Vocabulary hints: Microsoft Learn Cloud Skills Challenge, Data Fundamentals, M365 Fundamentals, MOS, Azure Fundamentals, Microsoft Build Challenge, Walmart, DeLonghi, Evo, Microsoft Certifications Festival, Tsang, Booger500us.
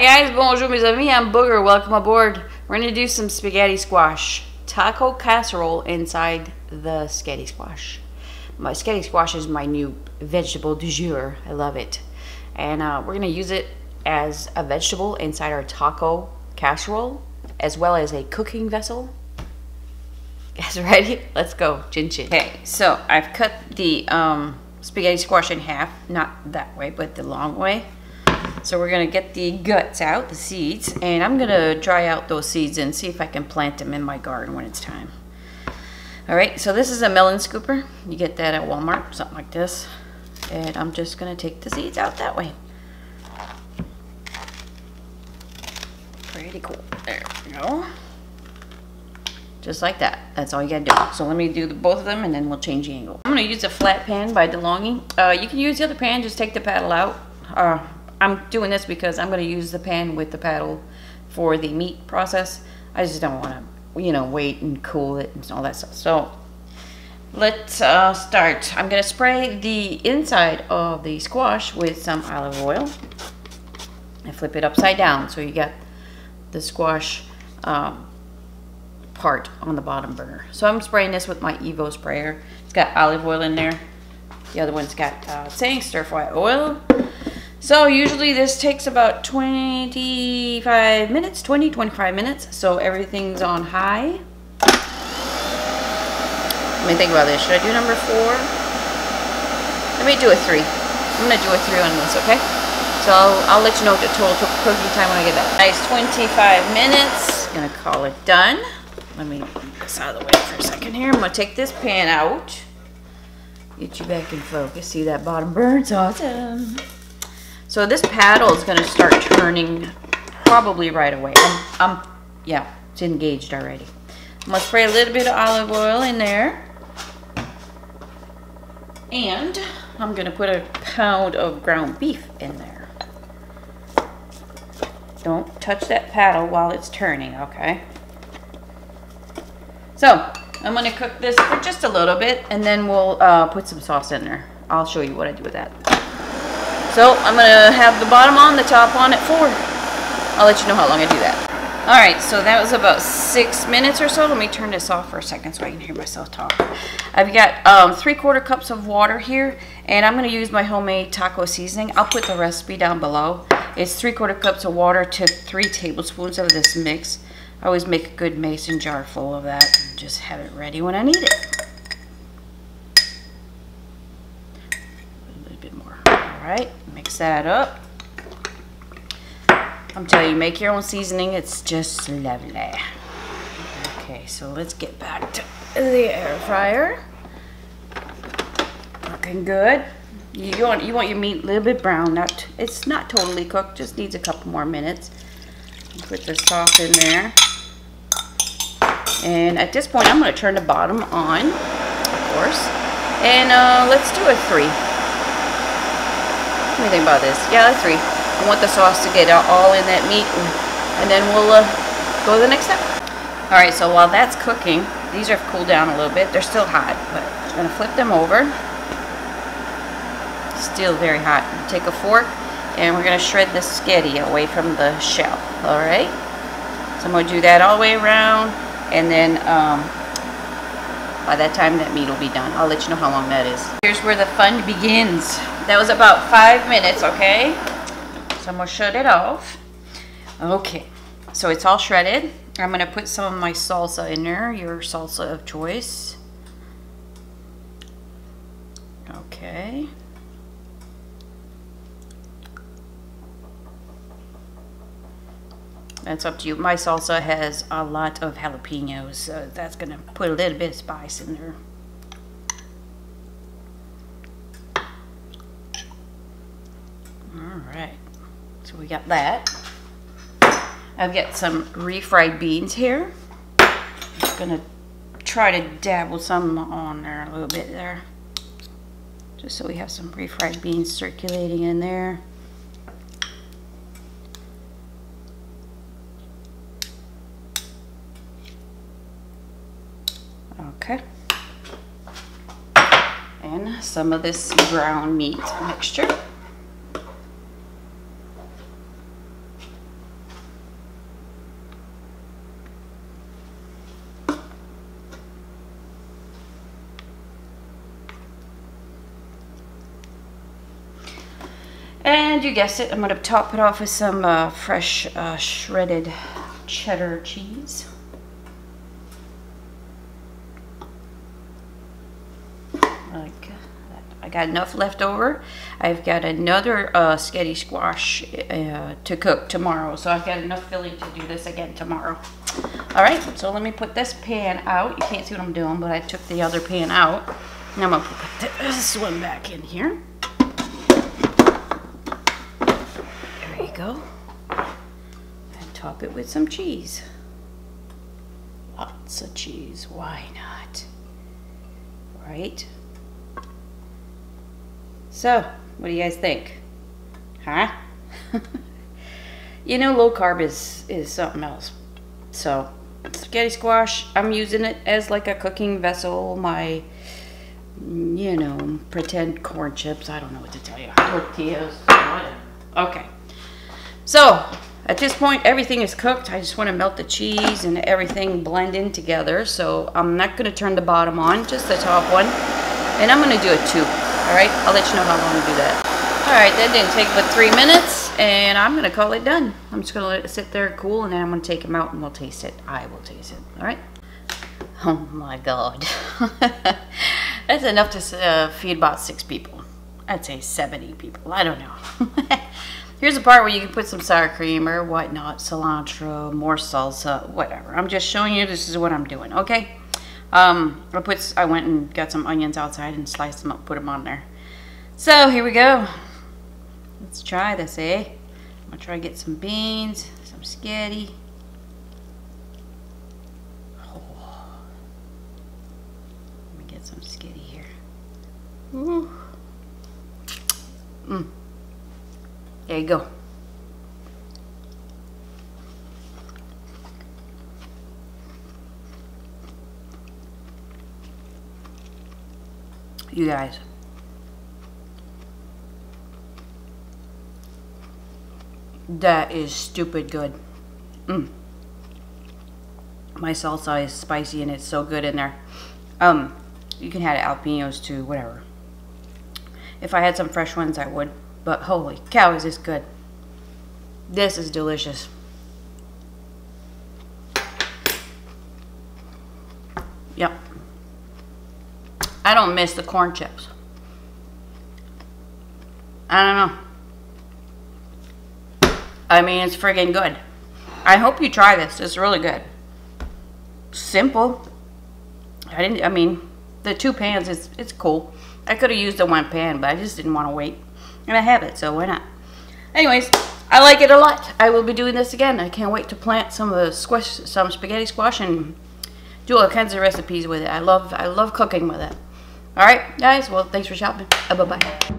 Hi guys, bonjour mes amis, I'm Booger, welcome aboard. We're going to do some spaghetti squash. Taco casserole inside the spaghetti squash. My spaghetti squash is my new vegetable du jour, I love it. And we're going to use it as a vegetable inside our taco casserole, as well as a cooking vessel. Guys ready? Let's go, chin chin. Okay, so I've cut the spaghetti squash in half, not that way, but the long way. So we're gonna get the guts out, the seeds, and I'm gonna dry out those seeds and see if I can plant them in my garden when it's time. All right, so this is a melon scooper. You get that at Walmart, something like this. And I'm just gonna take the seeds out that way. Pretty cool, there we go. Just like that, that's all you gotta do. So let me do both of them and then we'll change the angle. I'm gonna use a flat pan by DeLonghi. You can use the other pan, just take the paddle out. I'm doing this because I'm going to use the pan with the paddle for the meat process. I just don't want to, you know, wait and cool it and all that stuff. So let's start. I'm going to spray the inside of the squash with some olive oil and flip it upside down so you got the squash part on the bottom burner. So I'm spraying this with my Evo sprayer. It's got olive oil in there. The other one's got Tsang stir-fry oil. So usually this takes about 20-25 minutes, so everything's on high. Let me think about this. Should I do number 4? Let me do a 3. I'm gonna do a 3 on this, okay? So I'll let you know the total cooking time when I get back. Nice, 25 minutes. Gonna call it done. Let me get this out of the way for a second here. I'm gonna take this pan out. Get you back in focus. See that bottom burns? Awesome. So this paddle is going to start turning probably right away. Yeah, it's engaged already. I'm going to spray a little bit of olive oil in there. And I'm going to put a pound of ground beef in there. Don't touch that paddle while it's turning, okay? So I'm going to cook this for just a little bit, and then we'll put some sauce in there. I'll show you what I do with that. So I'm gonna have the bottom on, the top on at 4. I'll let you know how long I do that. All right, so that was about 6 minutes or so. Let me turn this off for a second so I can hear myself talk. I've got 3/4 cups of water here, and I'm gonna use my homemade taco seasoning. I'll put the recipe down below. It's 3/4 cups of water to 3 tablespoons of this mix. I always make a good mason jar full of that and just have it ready when I need it. Alright, mix that up. I'm telling you, make your own seasoning. It's just lovely. Okay, so let's get back to the air fryer. Looking good. You want your meat a little bit brown. It's not totally cooked. Just needs a couple more minutes. Put the sauce in there. And at this point, I'm going to turn the bottom on, of course. And let's do a 3. What do you think about this? Yeah, that's 3. I want the sauce to get all in that meat, and then we'll go to the next step. All right, so while that's cooking, these are cooled down a little bit. They're still hot, but I'm gonna flip them over. Still very hot. Take a fork, and we're gonna shred the spaghetti away from the shell. All right, so I'm gonna do that all the way around, and then by that time, that meat will be done. I'll let you know how long that is. Here's where the fun begins. That was about 5 minutes, okay? So I'm gonna shut it off. Okay, so it's all shredded. I'm gonna put some of my salsa in there, your salsa of choice. Okay. That's up to you. My salsa has a lot of jalapenos, so that's going to put a little bit of spice in there. Alright, so we got that. I've got some refried beans here. I'm just going to try to dabble some on there a little bit there. Just so we have some refried beans circulating in there. Okay, and some of this ground meat mixture. And you guessed it, I'm going to top it off with some fresh shredded cheddar cheese. Like that. I got enough left over. I've got another sketty squash to cook tomorrow, so I've got enough filling to do this again tomorrow. All right, so let me put this pan out. You can't see what I'm doing, but I took the other pan out. Now I'm going to put this one back in here. There you go. And top it with some cheese. Lots of cheese. Why not? Right? So, what do you guys think? Huh? You know, low carb is something else. So, spaghetti squash, I'm using it as like a cooking vessel. My, you know, pretend corn chips. I don't know what to tell you. Tortillas. Okay. So, at this point, everything is cooked. I just want to melt the cheese and everything blend in together. So, I'm not going to turn the bottom on, just the top one. And I'm going to do a two. All right? I'll let you know how long to do that. All right, that didn't take but 3 minutes, and I'm gonna call it done. I'm just gonna let it sit there cool, and then I'm gonna take them out and we'll taste it. I will taste it, all right? Oh my God. That's enough to feed about 6 people. I'd say 70 people, I don't know. Here's the part where you can put some sour cream or whatnot, cilantro, more salsa, whatever. I'm just showing you this is what I'm doing, okay? I went and got some onions outside and sliced them up, put them on there. So here we go. Let's try this, eh? I'm gonna try to get some beans, some sketty. Oh. Let me get some sketty here. Ooh. Mm. There you go. You guys. That is stupid good. Mm. My salsa is spicy and it's so good in there. You can add jalapenos too, whatever. If I had some fresh ones, I would. But holy cow, is this good. This is delicious. Yep. I don't miss the corn chips. I don't know. I mean, it's friggin' good. I hope you try this. It's really good. Simple. The 2 pans, it's cool. I could have used the 1 pan, but I just didn't want to wait. And I have it, so why not? Anyways, I like it a lot. I will be doing this again. I can't wait to plant some of the some spaghetti squash and do all kinds of recipes with it. I love cooking with it. All right, guys. Well, thanks for shopping. Bye-bye.